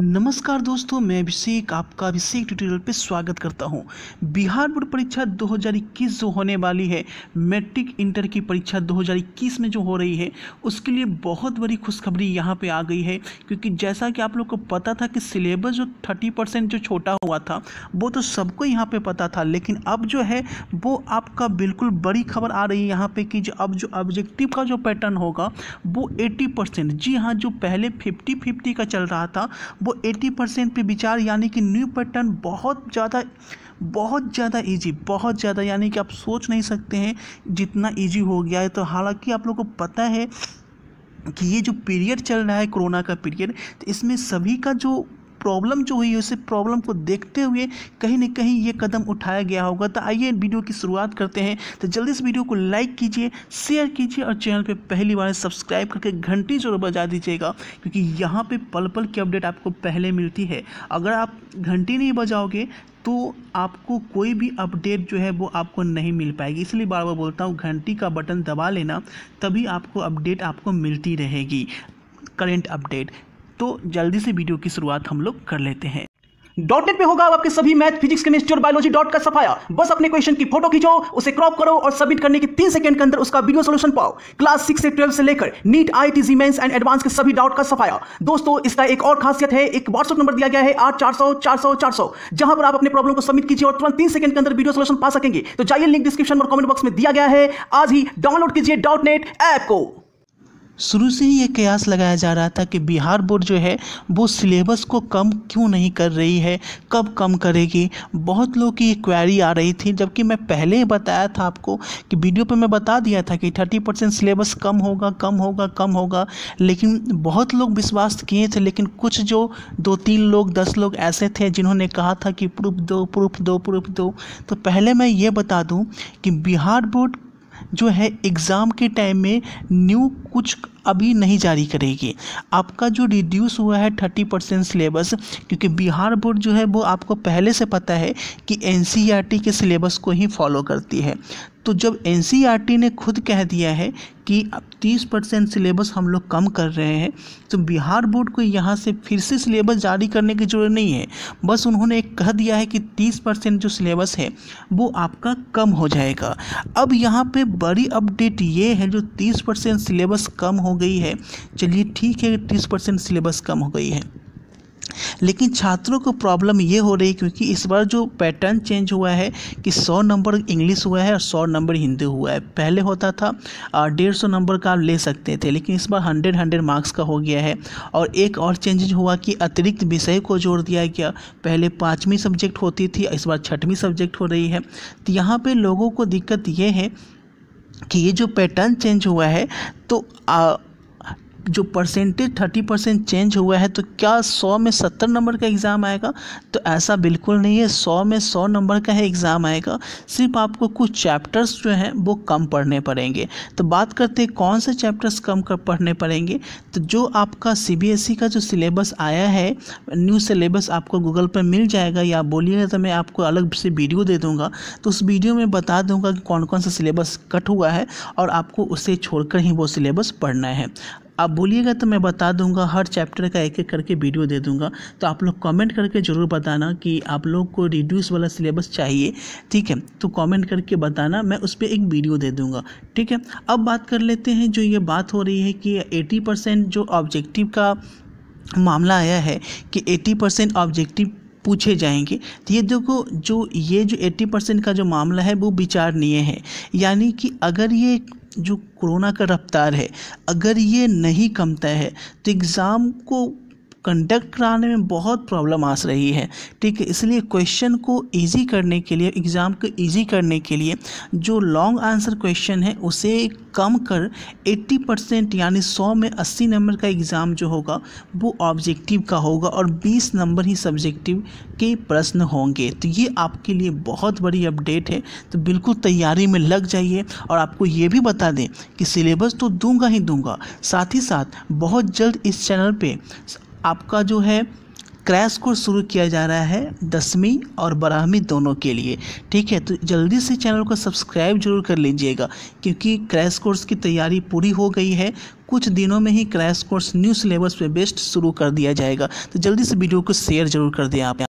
नमस्कार दोस्तों, मैं अभिषेक आपका अभिषेक ट्यूटोरियल पे स्वागत करता हूँ। बिहार बोर्ड परीक्षा 2021 जो होने वाली है, मैट्रिक इंटर की परीक्षा 2021 में जो हो रही है, उसके लिए बहुत बड़ी खुशखबरी यहाँ पे आ गई है। क्योंकि जैसा कि आप लोग को पता था कि सिलेबस जो 30% जो छोटा हुआ था वो तो सबको यहाँ पे पता था, लेकिन अब जो है वो आपका बिल्कुल बड़ी खबर आ रही है यहाँ पर कि अब जो ऑब्जेक्टिव का जो पैटर्न होगा वो 80%, जी हाँ, जो पहले 50-50 का चल रहा था वो 80% पे विचार, यानी कि न्यू पैटर्न बहुत ज़्यादा इजी, बहुत ज़्यादा, यानी कि आप सोच नहीं सकते हैं जितना इजी हो गया है। तो हालांकि आप लोगों को पता है कि ये जो पीरियड चल रहा है कोरोना का पीरियड, तो इसमें सभी का जो प्रॉब्लम जो हुई है उसे प्रॉब्लम को देखते हुए कहीं ना कहीं ये कदम उठाया गया होगा। तो आइए वीडियो की शुरुआत करते हैं। तो जल्दी इस वीडियो को लाइक कीजिए, शेयर कीजिए और चैनल पे पहली बार सब्सक्राइब करके घंटी जरूर बजा दीजिएगा, क्योंकि यहाँ पे पल पल की अपडेट आपको पहले मिलती है। अगर आप घंटी नहीं बजाओगे तो आपको कोई भी अपडेट जो है वो आपको नहीं मिल पाएगी। इसलिए बार बार बोलता हूँ, घंटी का बटन दबा लेना, तभी आपको अपडेट आपको मिलती रहेगी, करेंट अपडेट। तो जल्दी से वीडियो की शुरुआत हम लोग कर लेते हैं। डॉटनेट में होगा अब आपके सभी मैथ, फिजिक्स, केमिस्ट्री और बायोलॉजी डॉट का सफाया। बस अपने क्वेश्चन की फोटो खींचो, उसे क्रॉप करो और सबमिट करने के 3 सेकंड के अंदर उसका वीडियो सॉल्यूशन पाओ। क्लास 6 से 12 से लेकर NEET, IIT-JEE mains and advanced के सभी डाउट का सफाया। दोस्तों, इसका एक और खासियत है, एक व्हाट्सएप नंबर दिया गया है 8400-400-400, जहां पर आप अपने प्रॉब्लम को सबमिट कीजिए और तुरंत 3 सेकंड के अंदर वीडियो सॉल्यूशन पा सकेंगे। तो जाइए, लिंक डिस्क्रिप्शन और कमेंट बॉक्स में दिया गया है, आज ही डाउनलोड कीजिए डॉटनेट ऐप को। शुरू से ही ये कयास लगाया जा रहा था कि बिहार बोर्ड जो है वो सिलेबस को कम क्यों नहीं कर रही है, कब कम करेगी। बहुत लोग की क्वेरी आ रही थी, जबकि मैं पहले ही बताया था आपको कि वीडियो पे मैं बता दिया था कि 30% सिलेबस कम होगा। लेकिन बहुत लोग विश्वास किए थे, लेकिन कुछ जो 2-3 लोग 10 लोग ऐसे थे जिन्होंने कहा था कि प्रूफ दो। तो पहले मैं ये बता दूँ कि बिहार बोर्ड जो है एग्ज़ाम के टाइम में न्यू कुछ अभी नहीं जारी करेगी। आपका जो रिड्यूस हुआ है 30% सिलेबस, क्योंकि बिहार बोर्ड जो है वो आपको पहले से पता है कि एनसीईआरटी के सिलेबस को ही फॉलो करती है। तो जब एनसीईआरटी ने खुद कह दिया है कि अब 30% सिलेबस हम लोग कम कर रहे हैं, तो बिहार बोर्ड को यहाँ से फिर से सिलेबस जारी करने की ज़रूरत नहीं है। बस उन्होंने कह दिया है कि 30% जो सिलेबस है वो आपका कम हो जाएगा। अब यहाँ पे बड़ी अपडेट ये है, जो 30% सिलेबस कम हो गई है, चलिए ठीक है, 30% सिलेबस कम हो गई है, लेकिन छात्रों को प्रॉब्लम ये हो रही, क्योंकि इस बार जो पैटर्न चेंज हुआ है कि 100 नंबर इंग्लिश हुआ है और 100 नंबर हिंदी हुआ है। पहले होता था 150 नंबर का आप ले सकते थे, लेकिन इस बार 100 मार्क्स का हो गया है। और एक और चेंजेज हुआ कि अतिरिक्त विषय को जोड़ दिया गया। पहले 5वीं सब्जेक्ट होती थी, इस बार 6वीं सब्जेक्ट हो रही है। तो यहाँ पर लोगों को दिक्कत ये है कि ये जो पैटर्न चेंज हुआ है, तो जो परसेंटेज 30% चेंज हुआ है, तो क्या 100 में 70 नंबर का एग्ज़ाम आएगा? तो ऐसा बिल्कुल नहीं है, 100 में 100 नंबर का है एग्ज़ाम आएगा। सिर्फ आपको कुछ चैप्टर्स जो हैं वो कम पढ़ने पड़ेंगे। तो बात करते हैं कौन से चैप्टर्स कम कर पढ़ने पड़ेंगे। तो जो आपका सीबीएसई का जो सिलेबस आया है, न्यू सिलेबस आपको गूगल पर मिल जाएगा, या बोलिएगा तो मैं आपको अलग से वीडियो दे दूँगा। तो उस वीडियो में बता दूँगा कि कौन कौन सा सिलेबस कट हुआ है और आपको उसे छोड़कर ही वो सिलेबस पढ़ना है। आप बोलिएगा तो मैं बता दूंगा, हर चैप्टर का एक एक करके वीडियो दे दूंगा। तो आप लोग कमेंट करके ज़रूर बताना कि आप लोग को रिड्यूस वाला सिलेबस चाहिए, ठीक है? तो कमेंट करके बताना, मैं उस पर एक वीडियो दे दूंगा, ठीक है? अब बात कर लेते हैं, जो ये बात हो रही है कि 80% जो ऑब्जेक्टिव का मामला आया है कि 80% ऑब्जेक्टिव पूछे जाएंगे। तो ये देखो, जो ये जो 80% का जो मामला है वो विचारणीय है, यानी कि अगर ये जो कोरोना का रफ्तार है, अगर ये नहीं कमता है तो एग्ज़ाम को कंडक्ट कराने में बहुत प्रॉब्लम आ रही है, ठीक है? इसलिए क्वेश्चन को इजी करने के लिए, एग्ज़ाम को इजी करने के लिए जो लॉन्ग आंसर क्वेश्चन है उसे कम कर 80% यानी 100 में 80 नंबर का एग्ज़ाम जो होगा वो ऑब्जेक्टिव का होगा और 20 नंबर ही सब्जेक्टिव के प्रश्न होंगे। तो ये आपके लिए बहुत बड़ी अपडेट है, तो बिल्कुल तैयारी में लग जाइए। और आपको ये भी बता दें कि सिलेबस तो दूंगा ही दूंगा, साथ ही साथ बहुत जल्द इस चैनल पे आपका जो है क्रैश कोर्स शुरू किया जा रहा है 10वीं और 12वीं दोनों के लिए, ठीक है? तो जल्दी से चैनल को सब्सक्राइब जरूर कर लीजिएगा, क्योंकि क्रैश कोर्स की तैयारी पूरी हो गई है। कुछ दिनों में ही क्रैश कोर्स न्यू सिलेबस पे बेस्ड शुरू कर दिया जाएगा। तो जल्दी से वीडियो को शेयर जरूर कर दें आप।